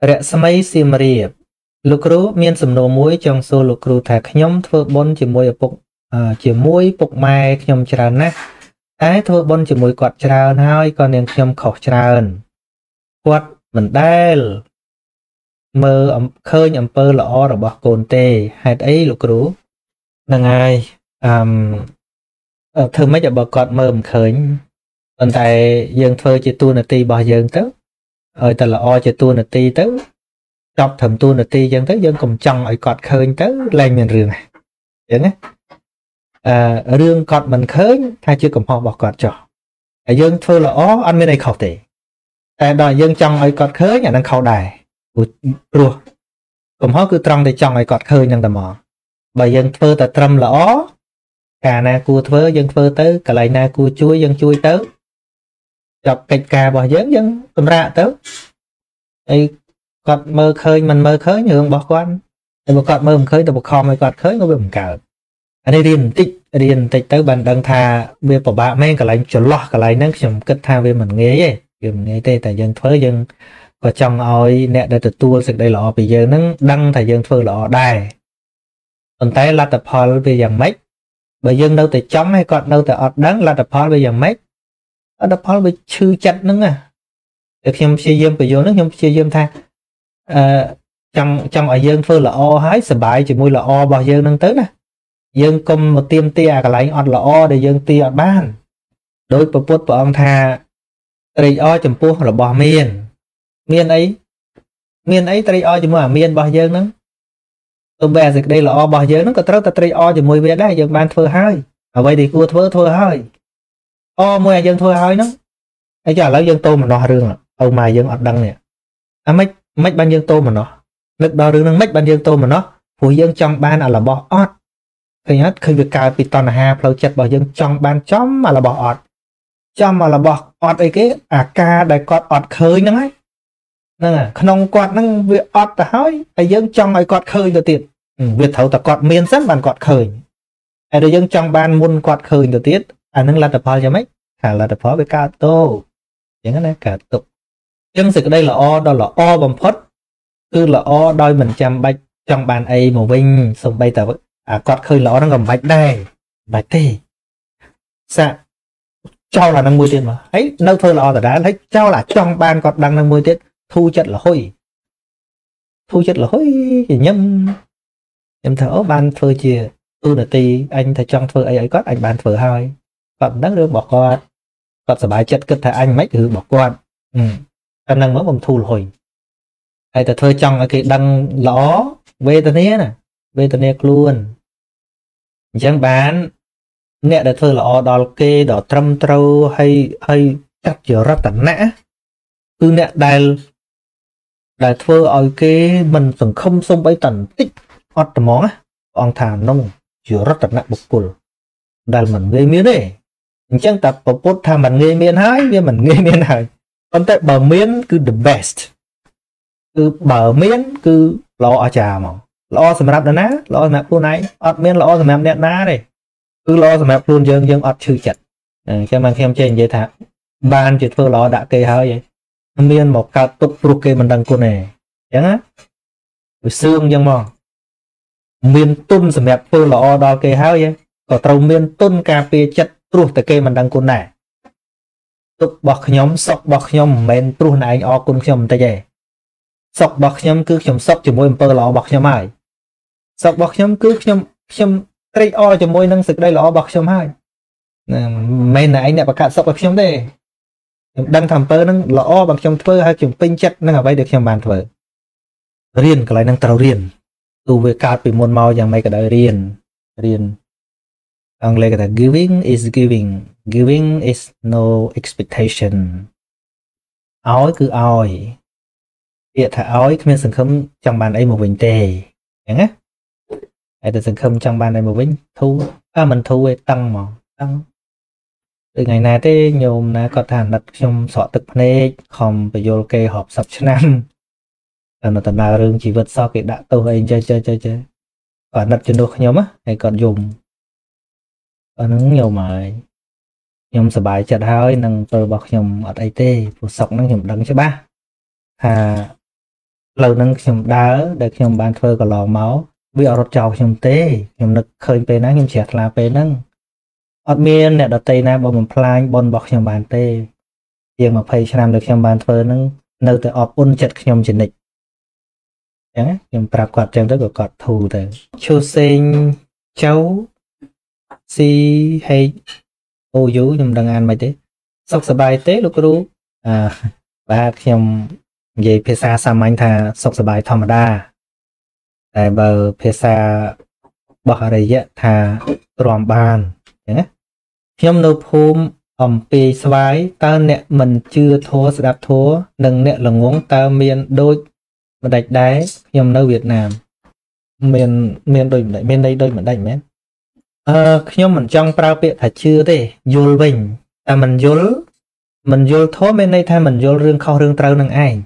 Rẽ sâm xìm riêng Lục rú miên xùm nô muối trong số lục rú thạc nhóm thơ bốn chỉ muối bục mai nhóm tràn nát Ái thơ bốn chỉ muối quạt tràn hai còn nên nhóm khổ tràn Quạt mình đèl Mơ khơi nhầm bơ lọ rồi bọc cồn tê Hạt ấy lục rú Nàng ai Thơ mấy giờ bọc quạt mơ khơi Còn tại dân thơ chỉ tu nà ti bỏ dân tức Ơi ta lọ chỉ tu nà ti tức Đọc thầm tu nửa ti dân tới dân cùng chồng ở cọt khơi tới lên miền rừng này Đến đấy Rương cọt mình khơi thay chứ cùng họ bỏ cọt cho dân thưa là ó ăn bên này khẩu tỷ Tại đòi dân chồng ở cọt khơi nhà đang khẩu đài Rùa Cùng họ cứ trong để chồng ở cọt khơi nhân tầm mỏ Bởi dân thưa ta trâm là ó Cả na cua thưa dân thưa tới Cả lại na cua chuối dân chui tới Đọc kịch cà bỏ dân dân tùm ra tới Cọt mơ khơi mình mơ khơi nhường bỏ quán Để một cọt mơ mình khơi, để một kho mơ cọt khơi nó bị một cờ Anh ấy điên tích tới bàn đăng thà Vì bỏ bạc mấy cái lãnh chỗ lọt cái lãnh nâng chùm kết thà vì mình nghe vậy Vì mình nghe tê tại dân thơ dân Có chồng ôi nẹ đã tự tuôn sực đây lọ Vì giờ nâng đăng tại dân thơ lọ đài Còn tay là tập hòa vì dân mách Bởi dân đâu tới chóng hay cọt đâu tới ọt đắng là tập hòa vì dân mách Ở tập hòa vì chư chặt nâng à Được nhầm siêu dâm bởi vô nước nhầm siêu dâm tha trong ở dân phơi là o hái sờ bãi chỉ môi là o bao dân đang tới nè dân công một tiêm tia cả lại ọt là o để dân tia ban đối với bút và ông tha tây o chấm pua là bò miên ấy tây o chấm môi miên bao dân đó tôi bè dịch đây là o bao dân nó có trâu tây o chấm môi về đây dân ban phơi hơi ở vậy thì cua thưa hơi o môi dân thưa hơi nó ấy chả lấy dân tô mà nó rương ông mà dân ọt đăng nè Mách ban dương tô mà nó Lực đó đứng mách ban dương tô mà nó Phú dương trong ban là bỏ ọt Khi hết khi việc cao bị toàn hà Phâu chật bỏ dương trong ban chóng mà là bỏ ọt Chóng mà là bỏ ọt ấy cái ca đại cọt ọt khơi nâng ấy Nâng à Nông cọt nâng việc ọt ta hói Ai dương trong ấy cọt khơi được tiết Việc thấu ta cọt miên rất bàn cọt khơi Ai dương trong ban muôn cọt khơi được tiết Nâng là tập hóa cho mấy Khả là tập hóa với cao tô Những cái cả tục Chân sự đây là o, đó là o bằng phất Cứ là o đôi mình chăm bạch Trong bàn ấy màu vinh Xong bây giờ cọt khơi là o đang gồm bạch đây Bạch thì Dạ Châu là đang mùi tiết mà Ấy nâu thơ là o đã lấy Châu là trong bàn cọt đang mùi tiết Thu chất là hôi Chỉ nhâm thở bàn phơ chìa Tư là tì Anh thấy trong phơ ấy cọt anh bàn phơ hai Cọt đất được bỏ cọt Cọt sở bài chất cực thầy anh mách hư bỏ cọt Năng mới bằng thu hồi hay ta thơ trong cái đăng ló về ta nè luôn chẳng bán nè đã thơ lọ đỏ kê đỏ trâm trâu hay hay chắc chở ra tận nã cứ nè đài thơ ở cái mình từng không xong bấy tận tích ọt món ông thả nông chở ra tận nã bục cùl đài mình gây miếng đấy chẳng tập vào cốt thà mình gây miếng hái với mình gây miếng hái Còn tại bờ miến cứ the best Cứ bờ miến cứ lo ở trà mà Lo sầm rạp ná, lo sầm rạp luôn này ọt miến lo sầm rạp ná đây Cứ lo sầm rạp luôn dân ọt chư chật Cho mang khem trên vậy thả Ban chịt phơ lo đã kê hơi vậy Miến một cao tục rục kê mình đăng cô này Chẳng á Sương dân mò Miến tun sầm rạp phơ lo đo kê hơi vậy Có trâu miến tun cà phê chật rục tới kê mình đăng cô này Tục bọc nhóm sọc bọc nhóm mến tru này anh o cun nhóm ta dễ Sọc bọc nhóm cứ nhóm sọc cho môi bơ lọ bọc nhóm ai Sọc bọc nhóm cứ nhóm trây o cho môi năng sực đây lọ bọc nhóm ai Mên này anh đã bạc cả sọc bọc nhóm đây Đăng thầm bơ năng lọ bọc nhóm thơ hay nhóm pinh chất năng ở đây được nhóm bàn thơ Riêng cái này năng trao riêng Tù về cát bị môn mau dàng mấy cái đời riêng Ông lê kata giving is giving Giving is no expectation Ôi cứ ôi Địa thả ôi Mình sẵn không trong bàn ấy một bình tề Chẳng á Hãy ta sẵn không trong bàn ấy một bình Thu Mình thu về tăng mà Tăng Từ ngày này tới nhôm ná có thản đặt trong sọ tức này Không phải vô kê họp sập chân ăn Nó tầm nào rương chỉ vượt so kệ đã tâu hình chơi Còn đặt chân đồ nhóm á Hay còn dùng Còn nóng nhiều mà Nhóm sở bài chật hơi nâng tờ bọc nhóm ở đây tê Phụ sọc nâng nhóm đăng cho ba lâu nâng chồng đá để chồng bàn phơi cả lò máu bị ở chào chồng tê chồng được khơi về nắng chồng chẹt là về nâng ở miền này đặt tay na bom một pha bom bọc chồng bàn tê riêng mà phải làm được chồng bàn phơi nâng nơi từ ở ôn chẹt chồng chỉnh địch nhé chồng prap quạt chồng tới của quạt thù từ châu sinh cháu si hay ô dú chồng đang ăn mày thế sốc sờ bài tê lúc đó và chồng về phía xa xăm anh ta sốc sờ bài thầm đa tại bờ phía xa bỏ đầy dạ thà tròn bàn nhóm nâu phùm ẩm bì xoáy ta nẹ mình chưa thua sẽ đạp thua đừng nẹ là ngốn ta miền đôi mà đạch đáy nhóm nâu Việt Nam miền đôi mà miền đây đôi mà đạch mẹ nhóm mình trong bao biệt thả chưa thế dùl bình ta mình dùl thua bên đây thay mình dùl rương kho rương trâu nâng ai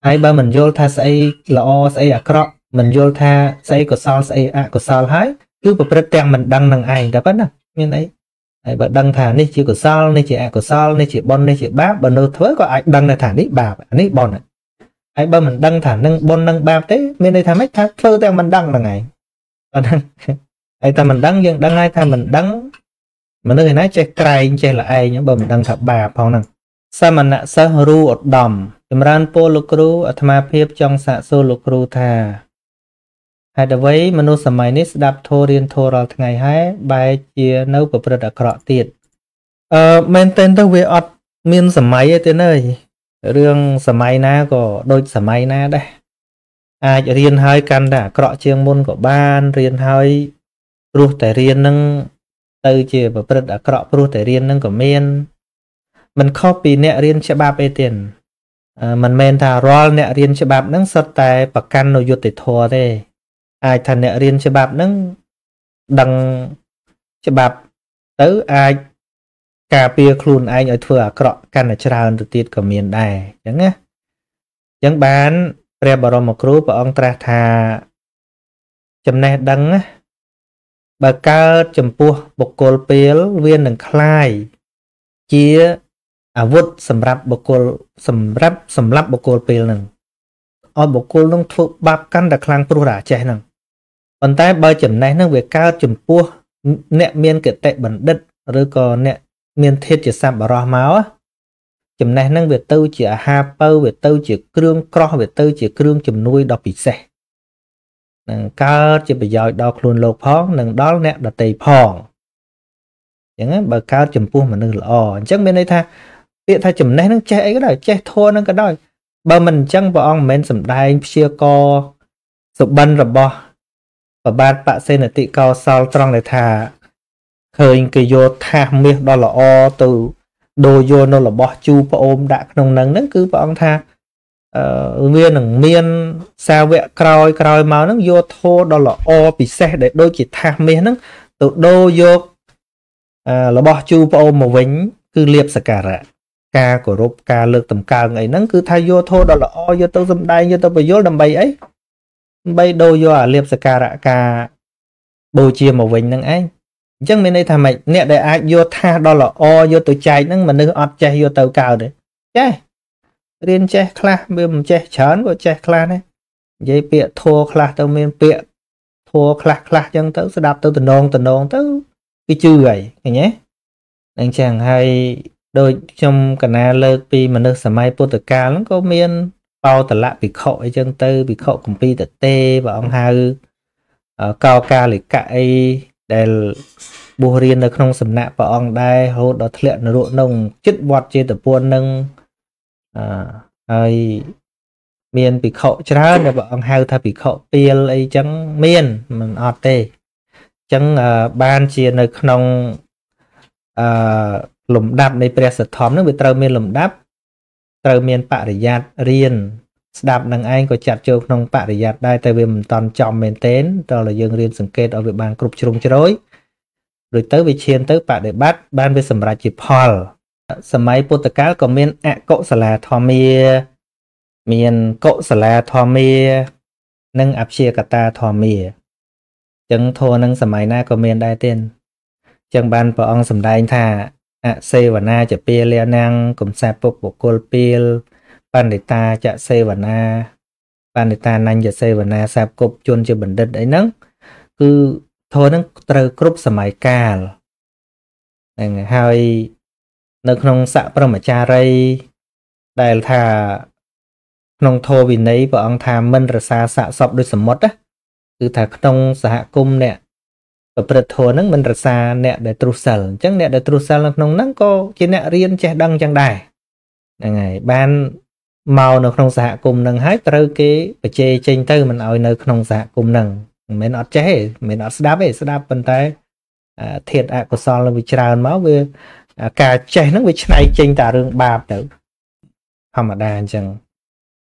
ai ba mình dùl thả xây lọ xây ạ crọ mình vô tha xây của sao xây ạ của sao hái cứ vào bật trang mình đăng năng ảnh đã bắt nè như đấy bạn đăng thả đi chỉ của sao này chị ạ của sao này chị bon này chị bác và nô thuế có ảnh đăng là thả đi bà ấy bọn này ai ba mình đăng thả nâng bon nâng ba thế bên đây thả mấy thác thơ theo mình đăng là ngày ai ta mình đăng nhưng đăng ai ta mình đăng mà nơi nói chơi cài chơi là ai những bầm đăng thả bà phong năng sao mình ạ sao ru ọt đầm tìm ran po lục ru ở thma phiếp trong xạ xô lục ru thà hãy đợi với mình nô sầm này đáp thô riêng thô rồi ngày hai bài chia nấu của bữa đã cọ tiệt men tên tôi về ọt miên sầm máy tên ơi riêng sầm máy na của đôi sầm máy na đây ai riêng hai căn đã cọ chiêng môn của ban riêng hai ruột tại riêng nâng từ chia và bữa đã cọ ruột tại riêng nâng của men mình copy nè riêng sẽ ba bê tiền mình men thà roll nè riêng sẽ bạp nâng sọt tại bậc căn nội dụt để thua đây ai thành nợ riêng cho bạp nâng đăng cho bạp tới ai cà pia khuôn ai ở thừa cọ căn ở tràn từ tiết của miền đài chẳng á chẳng bán rè bảo một group và ông tra thà chấm này đăng á bà cao chấm pua bọc cột peel viên đằng khai chia à vút sầm rạp bọc cột sầm rạp sầm lấp bọc cột peel nè ở bọc cột nông thuộc bạp căn đặc lang pru rả chạy nè còn tại ba chấm này nó về cao chấm pua nẹ miên kể tệ bẩn đất rồi còn nẹ miên thiết chỉ sạm bảo rò máu chấm này nó về tâu chỉ hà pâu về tâu chỉ kương cro về tâu chỉ kương chấm nuôi đọc bị sẻ nè cao chỉ bây giờ đọc luôn lột phong nè đó nè là tây phong chẳng á bờ cao chấm pua mà nương lò chắc bên đây tha tiện tha chấm này nó chạy cái đời chạy thua nó cái đời bà mình chẳng bỏ ông mến sầm đai chia co sụp bắn rồi bò và ba bạn xây là tị cao sao trong này thả hơi cái vô tha miệng đó là o từ đồ vô nó là bò chu và ôm đã nồng nắng nó cứ bỏ ông tha nguyên nằng miên sao vẹn còi còi máu nó vô thô đó là o bị xe để đôi chỉ tha miệng nó từ đô vô là bò chu và ôm màu vĩnh cứ liệp sạc cả ca của rộp ca lực tầm ca ngày nắng cứ thay vô thô đó là o vô tao dâm đai vô tao vô đầm bay ấy bay đôi vô à liệp sạc cả ca bầu chia màu vĩnh nắng ấy chẳng bên đây thà mày nè để ai vô tha đó là o vô tụi chạy nắng mà nước ọt chạy vô tàu cao đấy chạy riêng chạy khla bơm chạy chán của chạy khla này dây bịa thô khla tao miên bịa thô khla khla chẳng tao sẽ đạp tao từ non tao cái chư vậy nhé anh chàng hay đôi trong cả na lơ pi mà nước sầm mai po từ ca lắm có miên bao từ lạ bị khội chân tư bị khội cùng pi từ tê và ông hai cao ca lịch cãi để bùa riêng được không sầm nạ và ông đây hỗ đó thiện độ nông chất bọt trên từ buôn nâng ai miên bị khội chả để bọn ông hai thay bị khội pi lấy trắng miên mình ọt tê trắng ban chia nơi không lùm đạp này bây giờ thóm nó bị trâu miên lùm đạp trâu miên bạ để giặt riêng đạp năng anh có chặt châu nông bạ để giặt đây tại vì mình toàn chọn mền tên đó là dương riêng sừng kê ở việc bàn cục chung chối rồi tới vị chiên tới bạ để bắt ban về sầm ra chịp hall sầm máy pô cá còn miên ạ cậu xà là thò mía miên cậu xà là thò mía nâng áp chia cả ta thò mía chẳng thô nâng sầm máy na còn miên đai tên chẳng ban bỏ ông sầm đai anh thà xây và na chợ pia leo nang cùng xa phục bộ côn pia ban để ta chợ xây và na bàn ta nành giờ xây và na sạp cột chôn cho bình định đấy nấng cứ thôi nấng từ group sải ca này hai nâng nông sạ cha đây đại thà nông thô vì nấy vợ ông tham mân ra xa sạ sọp đôi sầm mót á cứ thà nông sạ cung nè ở bờ thô nấng mân ra xa nè để tru sờ chắc nè để tru sờ nông nấng co chỉ nè riêng che đăng chẳng đài này ban màu nó không xạ cùng nâng hết trâu cái và chê trên tư mình nói nơi không xạ cùng nâng mình nó chế mình nó đáp ấy sẽ đáp bên tay thiệt ạ của son là bị tràn máu về cả chè nó bị cháy trên tà rừng bạp tử không mà đàn chẳng